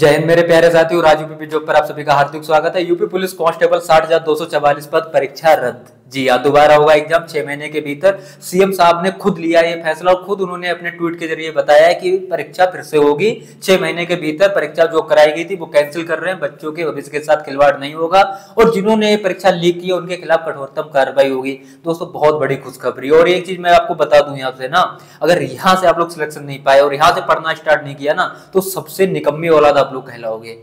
जय हिंद मेरे प्यारे साथियों, राज यूपीपी जॉब पर आप सभी का हार्दिक स्वागत है। यूपी पुलिस कांस्टेबल 60,244 पद परीक्षा रद्द। जी हाँ, दोबारा होगा एग्जाम 6 महीने के भीतर। सीएम साहब ने खुद लिया ये फैसला और खुद उन्होंने अपने ट्वीट के जरिए बताया है कि परीक्षा फिर से होगी 6 महीने के भीतर। परीक्षा जो कराई गई थी वो कैंसिल कर रहे हैं, बच्चों के भविष्य के साथ खिलवाड़ नहीं होगा और जिन्होंने ये परीक्षा लीक की है उनके खिलाफ कठोरतम कार्रवाई होगी। दोस्तों, बहुत बड़ी खुशखबरी। और एक चीज मैं आपको बता दूं यहाँ से ना, अगर यहाँ से आप लोग सिलेक्शन नहीं पाए और यहाँ से पढ़ना स्टार्ट नहीं किया ना तो सबसे निकम्मी औलाद आप लोग कहलाओगे।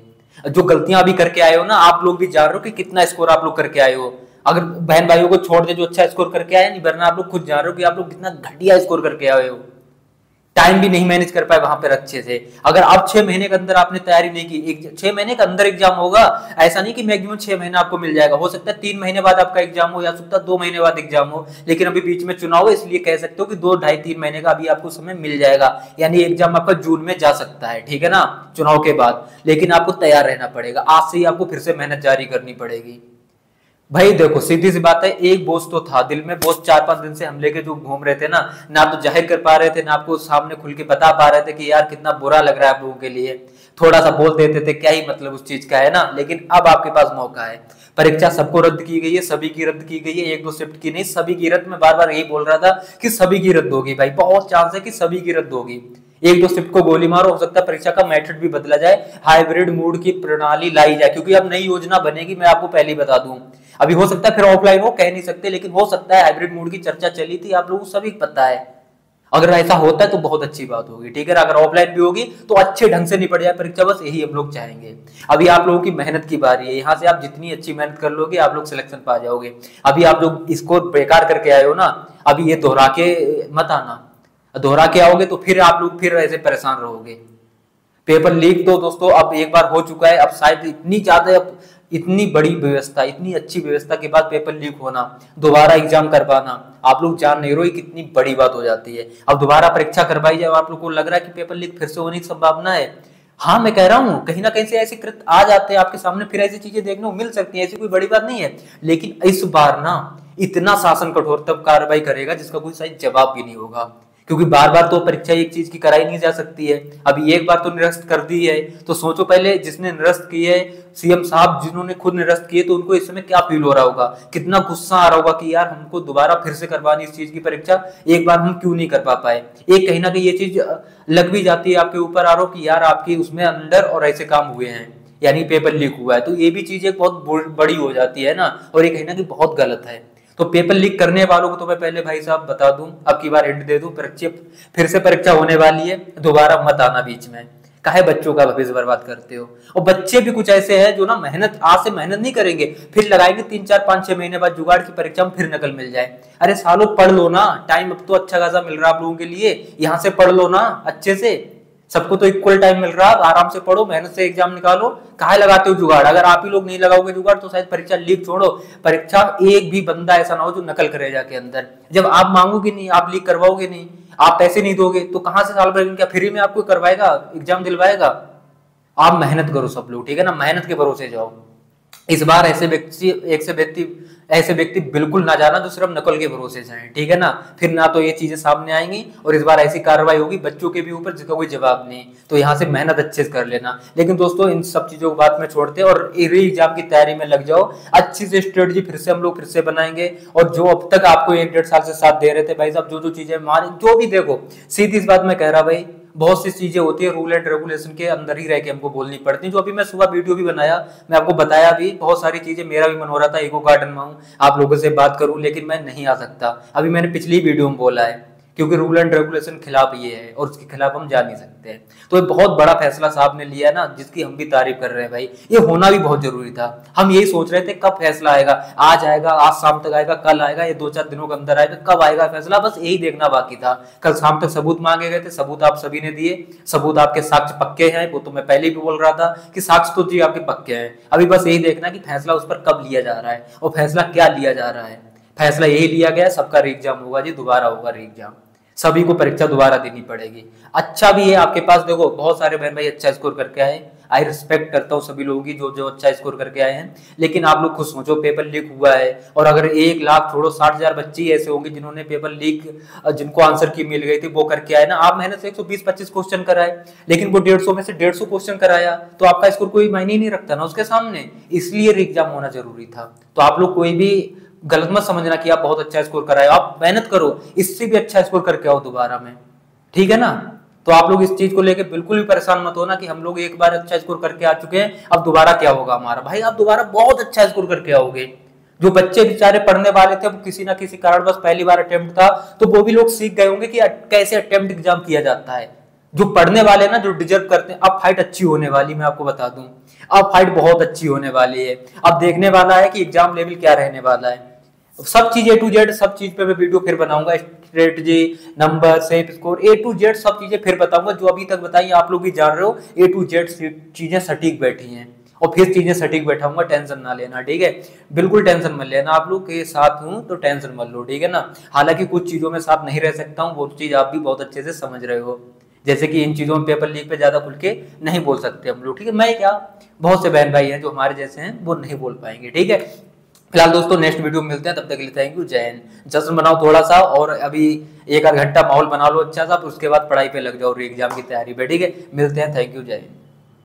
जो गलतियां अभी करके आए हो ना, आप लोग भी जान रहे हो कि कितना स्कोर आप लोग करके आए हो। अगर बहन भाइयों को छोड़ दे जो अच्छा स्कोर करके आए, नहीं वरना आप लोग खुद जान रहे हो कि आप लोग कितना घटिया स्कोर करके आए हो। टाइम भी नहीं मैनेज कर पाए वहां पर अच्छे से। अगर आप 6 महीने के अंदर आपने तैयारी नहीं की, 6 महीने के अंदर एग्जाम होगा, ऐसा नहीं कि मैक्सिमम 6 महीना आपको मिल जाएगा। हो सकता है 3 महीने बाद आपका एग्जाम हो या सकता है 2 महीने बाद एग्जाम हो, लेकिन अभी बीच में चुनाव है इसलिए कह सकते हो कि 2, 2.5, 3 महीने का अभी आपको समय मिल जाएगा। यानी एग्जाम आपका जून में जा सकता है, ठीक है ना, चुनाव के बाद। लेकिन आपको तैयार रहना पड़ेगा, आज से ही आपको फिर से मेहनत जारी करनी पड़ेगी। भाई देखो, सीधी सी बात है, एक बोझ तो था दिल में, बोझ 4-5 दिन से हम लेके जो घूम रहे थे ना, ना तो जाहिर कर पा रहे थे, ना आपको सामने खुल के बता पा रहे थे कि यार कितना बुरा लग रहा है आप लोगों के लिए। थोड़ा सा बोल देते थे क्या ही मतलब उस चीज का, है ना। लेकिन अब आपके पास मौका है। परीक्षा सबको रद्द की गई है, सभी की रद्द की गई है, 1-2 शिफ्ट की नहीं, सभी की रद्द। में बार बार यही बोल रहा था कि सभी की रद्द होगी। भाई बहुत चांस है कि सभी की रद्द होगी। 1-2 शिफ्ट को गोली मारो, हो सकता है परीक्षा का मेथड भी बदला जाए, हाइब्रिड मोड की प्रणाली लाई जाए, क्योंकि अब नई योजना बनेगी। मैं आपको पहले ही बता दूं, अभी हो सकता है फिर ऑफलाइन हो, कह नहीं सकते, लेकिन हो सकता है। हाइब्रिड मोड की चर्चा चली थी, आप लोगों को सभी पता है। अगर ऐसा होता है तो बहुत अच्छी बात होगी, ठीक है। अगर ऑफलाइन भी होगी तो अच्छे ढंग से निपट जाए परीक्षा, बस यही हम लोग चाहेंगे। अभी आप लोगों की मेहनत की बारी है, यहाँ से आप जितनी अच्छी मेहनत कर लोगे आप लोग सिलेक्शन पा जाओगे। अभी आप लोग इसको बेकार करके आए हो ना, अभी ये दोहरा के मत आना। दोहरा के आओगे तो फिर आप लोग फिर ऐसे परेशान रहोगे। पेपर लीक तो दोस्तों अब एक बार हो चुका है, अब शायद इतनी ज्यादा, इतनी बड़ी व्यवस्था, इतनी अच्छी व्यवस्था के बाद पेपर लीक होना, दोबारा एग्जाम करवाना, आप लोग जान नहीं रहे कितनी बड़ी बात हो जाती है। अब दोबारा परीक्षा करवाई जाए, आप लोग को लग रहा है कि पेपर लीक फिर से होने की संभावना है। हाँ, मैं कह रहा हूँ कहीं ना कहीं से ऐसे कृत आ जाते हैं आपके सामने, फिर ऐसी चीजें देखने को मिल सकती है, ऐसी कोई बड़ी बात नहीं है। लेकिन इस बार ना इतना शासन कठोरतम कार्रवाई करेगा जिसका कोई शायद जवाब भी नहीं होगा, क्योंकि बार बार तो परीक्षा एक चीज की कराई नहीं जा सकती है। अभी एक बार तो निरस्त कर दी है, तो सोचो पहले जिसने निरस्त की है, सीएम साहब जिन्होंने खुद निरस्त किए, तो उनको इस समय क्या फील हो रहा होगा, कितना गुस्सा आ रहा होगा कि यार हमको दोबारा फिर से करवानी इस चीज की परीक्षा, एक बार हम क्यों नहीं करवा पाए। एक कहीं ना कहीं ये चीज लग भी जाती है आपके ऊपर आरोप कि यार आपके उसमें अंदर और ऐसे काम हुए हैं, यानी पेपर लीक हुआ है, तो ये भी चीज एक बहुत बड़ी हो जाती है ना, और ये कहीं ना कहीं बहुत गलत है। तो पेपर लीक करने वालों को तो मैं पहले भाई साहब बता दूं, अब की बार हिंट दे दूं, फिर से परीक्षा होने वाली है, दोबारा मत आना बीच में। काहे बच्चों का भविष्य बर्बाद करते हो। और बच्चे भी कुछ ऐसे हैं जो ना मेहनत, आज से मेहनत नहीं करेंगे, फिर लगाएंगे 3, 4, 5, 6 महीने बाद जुगाड़ की परीक्षा में फिर नकल मिल जाए। अरे सालों पढ़ लो ना, टाइम अब तो अच्छा खासा मिल रहा है आप लोगों के लिए, यहाँ से पढ़ लो ना अच्छे से, सबको तो इक्वल टाइम मिल रहा है, आराम से पढ़ो, मेहनत से एग्जाम निकालो। कहाँ लगाते हो जुगाड़। अगर आप ही लोग नहीं लगाओगे जुगाड़ तो शायद परीक्षा लीक छोड़ो, परीक्षा एक भी बंदा ऐसा ना हो जो नकल करे जाके अंदर। जब आप मांगोगे नहीं, आप लीक करवाओगे नहीं, आप पैसे नहीं दोगे, तो कहाँ से साल भर क्या फ्री में आपको करवाएगा, एग्जाम दिलवाएगा। आप मेहनत करो सब लोग, ठीक है ना, मेहनत के भरोसे जाओ। इस बार ऐसे व्यक्ति बिल्कुल ना जाना जो सिर्फ नकल के भरोसे जाए, ठीक है ना, फिर ना तो ये चीजें सामने आएंगी। और इस बार ऐसी कार्रवाई होगी बच्चों के भी ऊपर जिसका कोई जवाब नहीं, तो यहाँ से मेहनत अच्छे से कर लेना। लेकिन दोस्तों इन सब चीजों को बात में छोड़ते और री एग्जाम की तैयारी में लग जाओ, अच्छी से स्ट्रेटजी फिर से बनाएंगे। और जो अब तक आपको 1-1.5 साल से साथ दे रहे थे भाई साहब, जो चीजें मारे, जो भी देखो, सीधी इस बात में कह रहा भाई, बहुत सी चीजें होती है रूल एंड रेगुलेशन के अंदर ही रह के हमको बोलनी पड़ती है। जो अभी मैं सुबह वीडियो भी बनाया, मैं आपको बताया भी, बहुत सारी चीजें मेरा भी मन हो रहा था इको गार्डन में आऊं, आप लोगों से बात करूं, लेकिन मैं नहीं आ सकता। अभी मैंने पिछली वीडियो में बोला है, क्योंकि रूल एंड रेगुलेशन खिलाफ ये है और उसके खिलाफ हम जा नहीं सकते हैं। तो ये बहुत बड़ा फैसला साहब ने लिया ना, जिसकी हम भी तारीफ कर रहे हैं भाई, ये होना भी बहुत जरूरी था। हम यही सोच रहे थे कब फैसला आएगा, आज आएगा, आज शाम तक आएगा, कल आएगा, ये 2-4 दिनों के अंदर आएगा, कब आएगा फैसला, बस यही देखना बाकी था। कल शाम तक सबूत मांगे गए थे, सबूत आप सभी ने दिए, सबूत आपके साक्ष्य पक्के हैं, वो तो मैं पहले भी बोल रहा था कि साक्ष्य तो जी आपके पक्के हैं। अभी बस यही देखना कि फैसला उस पर कब लिया जा रहा है और फैसला क्या लिया जा रहा है। फैसला यही लिया गया, सबका री एग्जाम होगा जी, दोबारा होगा री एग्जाम, सभी को परीक्षा दोबारा देनी पड़ेगी। अच्छा भी है आपके पास, देखो बहुत सारे बहन भाई अच्छा स्कोर करके आए, आई रिस्पेक्ट करता हूँ सभी लोगों की जो अच्छा स्कोर करके आए हैं, लेकिन आप लोग खुद सोचो पेपर लीक हुआ है और अगर 1 लाख छोड़ो 60,000 बच्चे ऐसे होंगे जिन्होंने पेपर लीक, जिनको आंसर की मिल गई थी वो करके आए ना। आप मेहनत से 120-125 क्वेश्चन कराए लेकिन वो 150 में से 150 क्वेश्चन कराया तो आपका स्कोर कोई मायने नहीं रखता ना उसके सामने, इसलिए रीएग्जाम होना जरूरी था। तो आप लोग कोई भी गलत मत समझना कि आप बहुत अच्छा स्कोर कराए, आप मेहनत करो, इससे भी अच्छा स्कोर करके आओ दोबारा में, ठीक है ना। तो आप लोग इस चीज को लेके बिल्कुल भी परेशान मत होना कि हम लोग एक बार अच्छा स्कोर करके आ चुके हैं अब दोबारा क्या होगा हमारा। भाई आप दोबारा बहुत अच्छा स्कोर करके आओगे। जो बच्चे बेचारे पढ़ने वाले थे वो किसी ना किसी कारण बस पहली बार अटेम्प्ट था तो वो भी लोग सीख गए होंगे कि कैसे अटेम्प्ट एग्जाम किया जाता है। जो पढ़ने वाले ना, जो डिजर्व करते हैं, अब फाइट अच्छी होने वाली, मैं आपको बता दूं अब फाइट बहुत अच्छी होने वाली है। अब देखने वाला है कि एग्जाम लेवल क्या रहने वाला है, सब चीज A to Z सब चीज पे मैं वीडियो फिर बनाऊंगा, strategy, number, safe score, A to Z सब चीजें फिर बताऊंगा। जो अभी तक बताइए आप लोग भी जान रहे हो, A to Z चीजें सटीक बैठी हैं और फिर चीजें सटीक बैठाऊंगा, टेंशन ना लेना, ठीक है। बिल्कुल टेंशन मत लेना, आप लोग के साथ हूँ तो टेंशन मत लो, ठीक है ना। हालांकि कुछ चीजों में साथ नहीं रह सकता हूँ, वो चीज आप भी बहुत अच्छे से समझ रहे हो, जैसे कि इन चीजों में पेपर लीक पे ज्यादा खुल के नहीं बोल सकते हम लोग, ठीक है। मैं क्या, बहुत से बहन भाई हैं जो हमारे जैसे हैं वो नहीं बोल पाएंगे, ठीक है। फिलहाल दोस्तों नेक्स्ट वीडियो में मिलते हैं, तब तक के लिए थैंक यू, जय हिंद। जश्न बनाओ थोड़ा सा और अभी 1-1.5 घंटा माहौल बना लो अच्छा सा, उसके बाद पढ़ाई पे लग जाओ री एग्जाम की तैयारी पे, ठीक है। मिलते हैं, थैंक यू, जय हिंद।